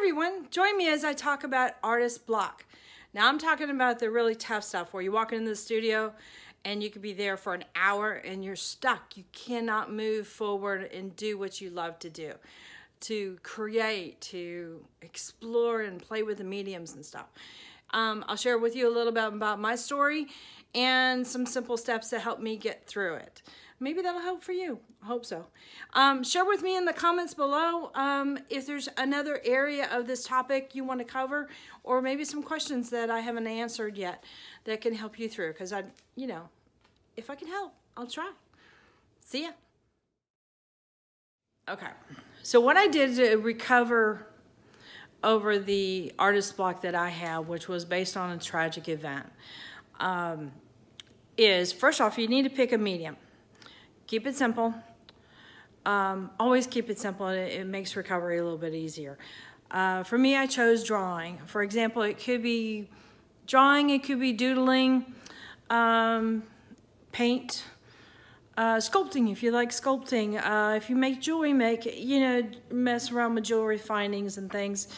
everyone, join me as I talk about artist block. Now I'm talking about the really tough stuff where you walk into the studio and you could be there for an hour and you're stuck. You cannot move forward and do what you love to do, to create, to explore and play with the mediums and stuff. I'll share with you a little bit about my story and some simple steps that help me get through it. Maybe that'll help for you. I hope so. Share with me in the comments below if there's another area of this topic you want to cover, or maybe some questions that I haven't answered yet that can help you through. Because you know, if I can help, I'll try. See ya. Okay. So what I did to recover over the artist block that I have, which was based on a tragic event, is first off, you need to pick a medium. Keep it simple. Always keep it simple. It makes recovery a little bit easier. For me, I chose drawing. For example, it could be drawing, it could be doodling, paint, sculpting, if you like sculpting. If you make jewelry, mess around with jewelry findings and things.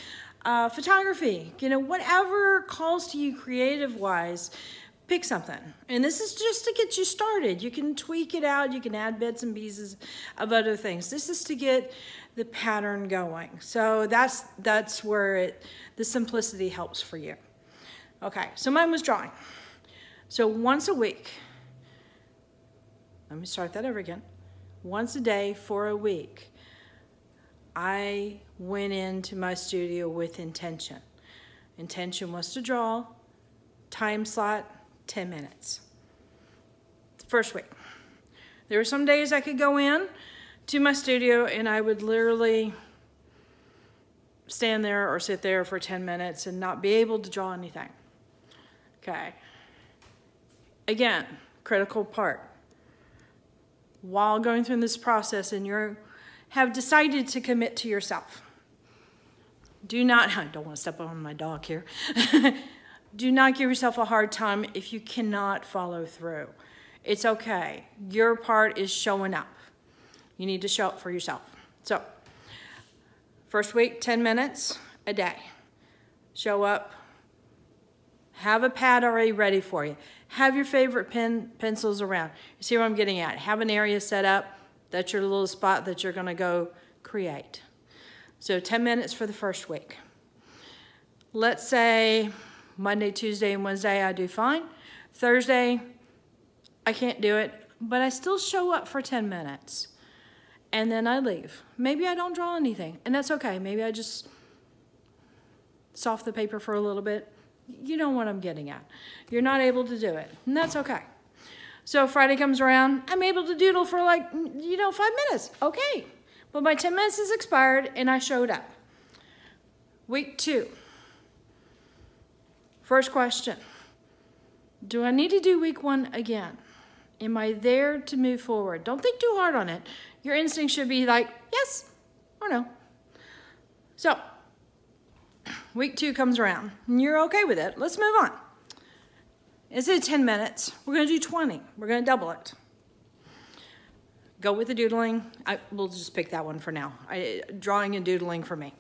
Photography, whatever calls to you creative-wise, pick something. And this is just to get you started. You can tweak it out. You can add bits and pieces of other things. This is to get the pattern going. So that's where the simplicity helps for you. Okay, so mine was drawing. So once a week, let me start that over again. Once a day for a week, I went into my studio with intention. Intention was to draw, time slot, 10 minutes. First week. There were some days I could go in to my studio and I would literally stand there or sit there for 10 minutes and not be able to draw anything. Okay. Again, critical part. While going through this process and you have decided to commit to yourself, I don't want to step on my dog here. Do not give yourself a hard time if you cannot follow through. It's okay. Your part is showing up. You need to show up for yourself. So, first week, 10 minutes a day. Show up. Have a pad already ready for you. Have your favorite pencils around. You see what I'm getting at? Have an area set up. That's your little spot that you're going to go create. So, 10 minutes for the first week. Let's say Monday, Tuesday, and Wednesday, I do fine. Thursday, I can't do it, but I still show up for 10 minutes. And then I leave. Maybe I don't draw anything, and that's okay. Maybe I just soft the paper for a little bit. You know what I'm getting at. You're not able to do it, and that's okay. So Friday comes around, I'm able to doodle for 5 minutes. Okay, but my 10 minutes is expired, and I showed up. Week two. First question, do I need to do week one again? Am I there to move forward? Don't think too hard on it. Your instinct should be like, yes or no. So, week two comes around and you're okay with it. Let's move on. Instead of 10 minutes, we're gonna do 20. We're gonna double it. Go with the doodling. We'll just pick that one for now. Drawing and doodling for me.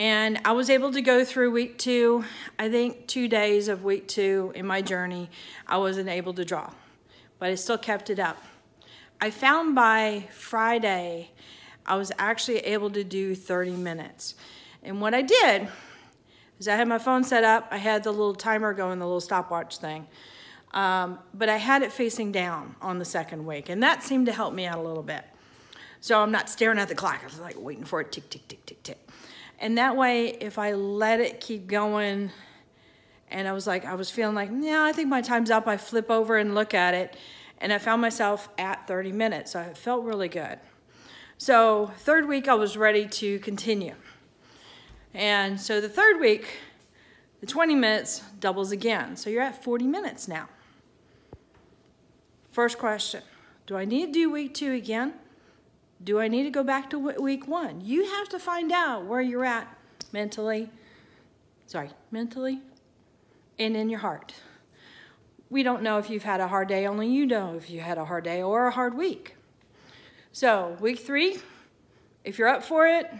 And I was able to go through week two. I think 2 days of week two in my journey, I wasn't able to draw, but I still kept it up. I found by Friday, I was actually able to do 30 minutes. And what I did is I had my phone set up. I had the little timer going, the little stopwatch thing. But I had it facing down on the second week. And that seemed to help me out a little bit. So I'm not staring at the clock. I was like waiting for it, tick, tick, tick, tick, tick. And that way, if I let it keep going, and I was feeling like, yeah, I think my time's up, I flip over and look at it, and I found myself at 30 minutes, so it felt really good. So third week, I was ready to continue. And so the third week, the 20 minutes doubles again, so you're at 40 minutes now. First question, do I need to do week two again? Do I need to go back to week one? You have to find out where you're at mentally and in your heart. We don't know if you've had a hard day, only you know if you had a hard day or a hard week. So week three, if you're up for it,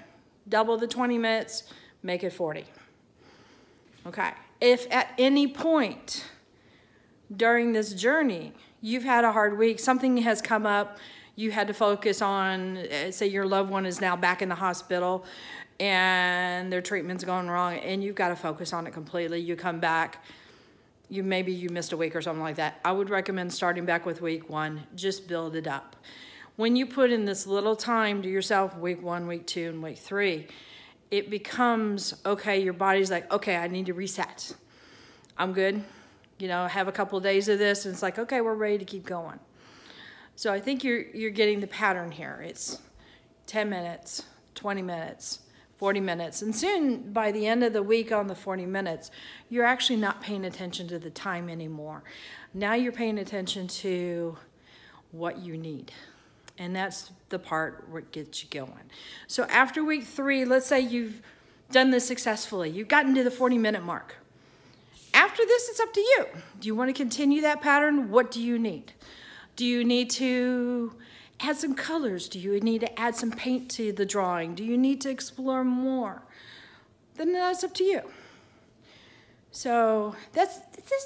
double the 20 minutes, make it 40. Okay, if at any point during this journey you've had a hard week, something has come up, you had to focus on, say your loved one is now back in the hospital and their treatment's going wrong and you've got to focus on it completely, you come back, maybe you missed a week or something like that, I would recommend starting back with week 1, just build it up. When you put in this little time to yourself, week 1, week 2, and week 3, it becomes, okay, your body's like, okay, I need to reset. I'm good. You know, have a couple of days of this, and it's like, okay, we're ready to keep going. So I think you're getting the pattern here. It's 10 minutes, 20 minutes, 40 minutes, and soon, by the end of the week on the 40 minutes, you're actually not paying attention to the time anymore. Now you're paying attention to what you need. And that's the part where it gets you going. So after week 3, let's say you've done this successfully. You've gotten to the 40-minute mark. After this, it's up to you. Do you want to continue that pattern? What do you need? Do you need to add some colors? Do you need to add some paint to the drawing? Do you need to explore more? Then that's up to you. So that's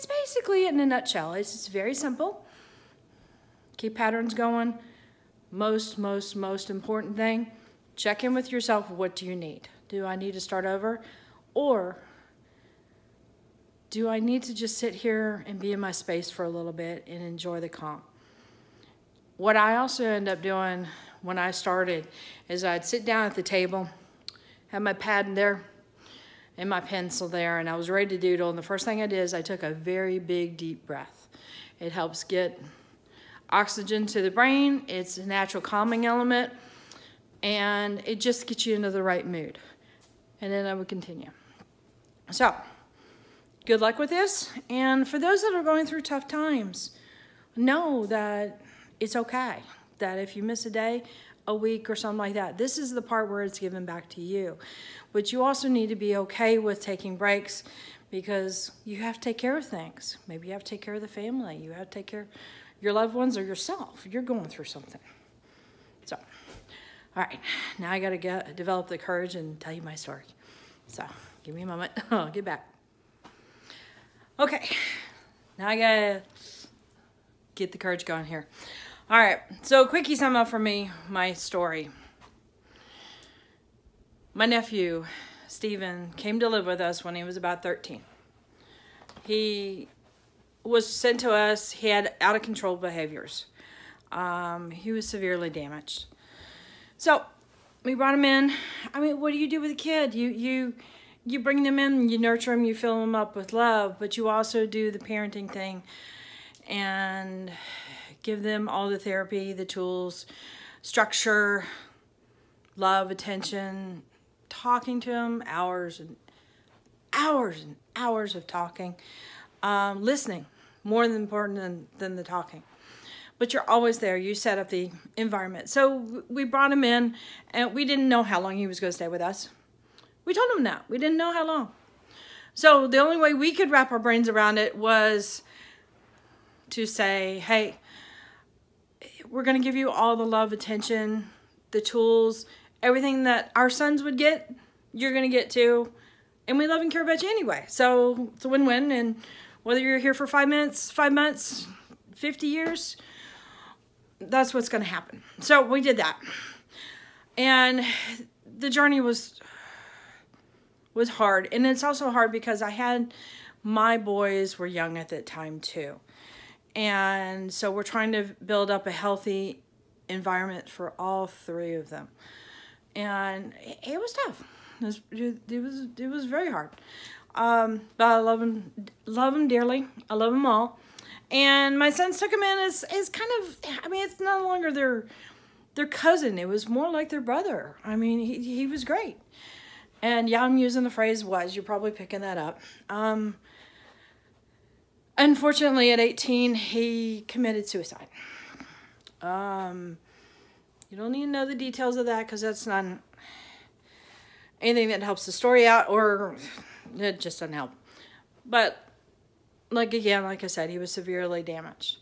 basically it in a nutshell. It's just very simple. Keep patterns going. Most important thing, check in with yourself. What do you need? Do I need to start over? Or do I need to just sit here and be in my space for a little bit and enjoy the calm? What I also end up doing when I started is I'd sit down at the table, have my pad in there and my pencil there, and I was ready to doodle. And the first thing I did is I took a very big, deep breath. It helps get oxygen to the brain, it's a natural calming element, and it just gets you into the right mood. And then I would continue. So, good luck with this. And for those that are going through tough times, know that it's okay, that if you miss a day, a week, or something like that, this is the part where it's given back to you. But you also need to be okay with taking breaks, because you have to take care of things. Maybe you have to take care of the family, you have to take care of your loved ones or yourself. You're going through something. So, all right, now I gotta develop the courage and tell you my story. So, give me a moment, I'll get back. Okay, now I gotta get the courage going here. All right, so quickie sum up for me, my story. My nephew, Steven, came to live with us when he was about 13. He was sent to us. He had out of control behaviors. He was severely damaged. So we brought him in. I mean, what do you do with a kid? You bring them in, you nurture them, you fill them up with love, but you also do the parenting thing and give them all the therapy, the tools, structure, love, attention, talking to them, hours and hours and hours of talking. Listening, more important than the talking. But you're always there. You set up the environment. So we brought him in, and we didn't know how long he was going to stay with us. We told him that. We didn't know how long. So the only way we could wrap our brains around it was to say, hey, we're going to give you all the love, attention, the tools, everything that our sons would get, you're going to get too. And we love and care about you anyway. So it's a win-win. And whether you're here for 5 minutes, 5 months, 50 years, that's what's going to happen. So we did that. And the journey was hard. And it's also hard because I had, my boys were young at that time too. And so we're trying to build up a healthy environment for all three of them. And it was tough. It was very hard. But I love them dearly. I love them all. And my sons took them in as kind of, I mean, it's no longer their cousin. It was more like their brother. I mean, he was great. And yeah, I'm using the phrase was. You're probably picking that up. Unfortunately, at 18, he committed suicide. You don't need to know the details of that because that's not anything that helps the story out, or it just doesn't help. But like, again, like I said, he was severely damaged.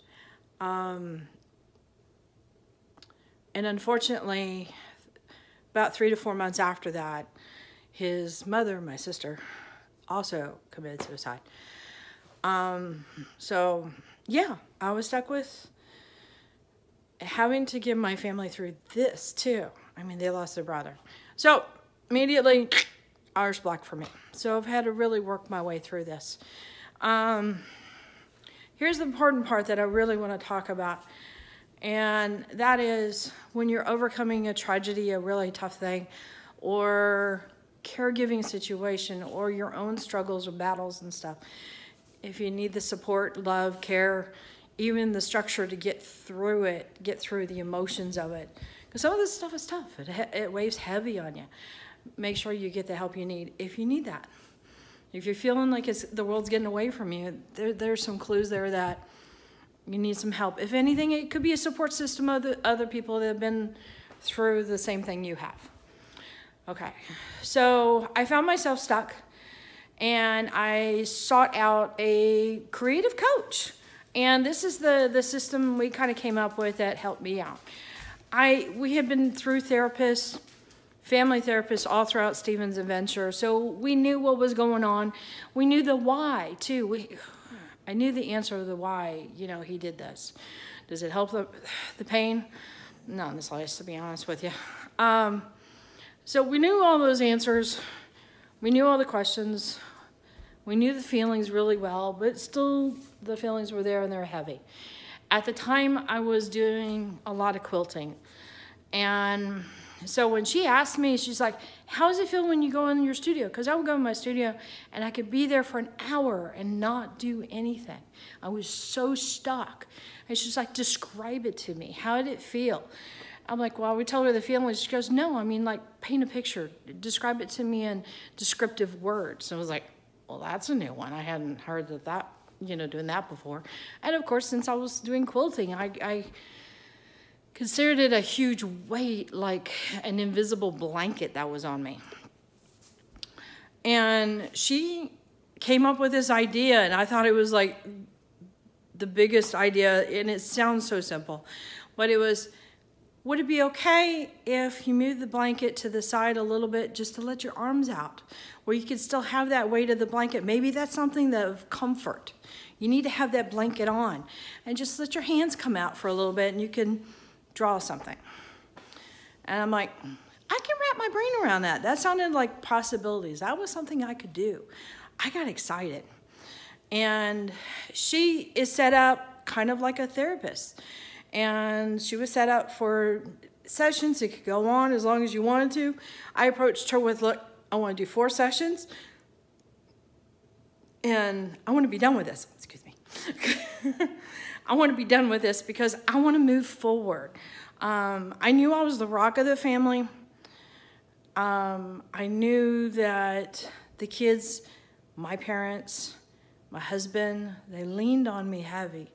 And unfortunately, About 3 to 4 months after that, his mother, my sister, also committed suicide. So yeah, I was stuck with having to give my family through this too. I mean, they lost their brother. So immediately, Artist Block for me. So I've had to really work my way through this. Here's the important part that I really want to talk about. And that is when you're overcoming a tragedy, a really tough thing, or caregiving situation, or your own struggles or battles and stuff. If you need the support, love, care, even the structure to get through it, get through the emotions of it. Because some of this stuff is tough. It weighs heavy on you. Make sure you get the help you need if you need that. If you're feeling like the world's getting away from you, there's some clues there that you need some help. If anything, it could be a support system of the other people that have been through the same thing you have. Okay, so I found myself stuck and I sought out a creative coach. And this is the system we kind of came up with that helped me out. We had been through therapists, family therapists all throughout Steven's adventure. So we knew what was going on. We knew the why too. I knew the answer to the why, you know, he did this. Does it help the pain? Not in the slightest, to be honest with you. So we knew all those answers. We knew all the questions. We knew the feelings really well, but still the feelings were there and they were heavy. At the time, I was doing a lot of quilting. And so when she asked me, she's like, how does it feel when you go in your studio? Because I would go in my studio and I could be there for an hour and not do anything. I was so stuck. And she's like, describe it to me. How did it feel? I'm like, well, we told her the feelings. She goes, no, I mean, like, paint a picture. Describe it to me in descriptive words. And I was like, well, that's a new one. I hadn't heard of that, you know, doing that before. And of course, since I was doing quilting, I considered it a huge weight, like an invisible blanket that was on me. And she came up with this idea, and I thought it was like the biggest idea, and it sounds so simple, but it was, would it be okay if you moved the blanket to the side a little bit just to let your arms out, where you could still have that weight of the blanket? Maybe that's something of comfort. You need to have that blanket on, and just let your hands come out for a little bit, and you can draw something. And I'm like, I can wrap my brain around that. That sounded like possibilities. That was something I could do. I got excited. And she is set up kind of like a therapist. And she was set up for sessions. It could go on as long as you wanted to. I approached her with, look, I want to do 4 sessions. And I want to be done with this. Excuse me. I want to be done with this because I want to move forward. I knew I was the rock of the family. I knew that the kids, my parents, my husband, they leaned on me heavy.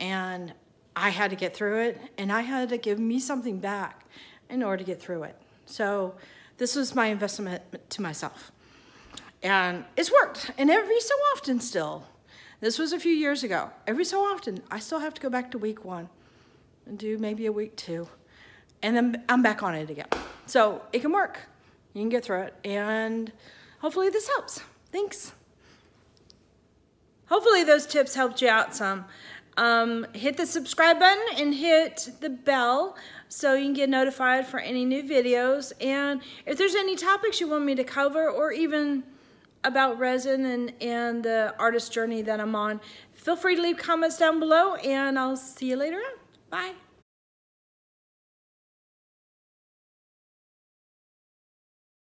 And I had to get through it, and I had to give me something back in order to get through it. So this was my investment to myself. And it's worked, and every so often still. This was a few years ago. Every so often, I still have to go back to week 1 and do maybe a week 2. And then I'm back on it again. So it can work. You can get through it. And hopefully this helps. Thanks. Hopefully those tips helped you out some. Hit the subscribe button and hit the bell so you can get notified for any new videos. And if there's any topics you want me to cover, or even about resin and the artist journey that I'm on, feel free to leave comments down below, and I'll see you later on. Bye.